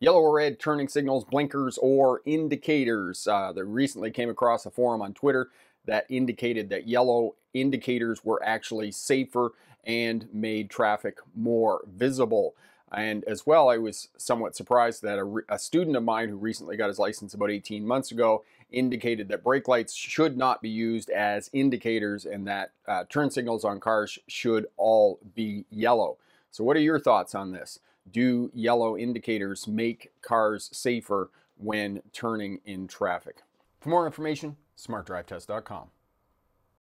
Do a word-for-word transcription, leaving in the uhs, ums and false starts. yellow or red turning signals, blinkers, or indicators. Uh, they recently came across a forum on Twitter that indicated that yellow indicators were actually safer and made traffic more visible. And as well, I was somewhat surprised that a, a student of mine who recently got his license about eighteen months ago indicated that brake lights should not be used as indicators and that uh, turn signals on cars should all be yellow. So what are your thoughts on this? Do yellow indicators make cars safer when turning in traffic? For more information, smart drive test dot com.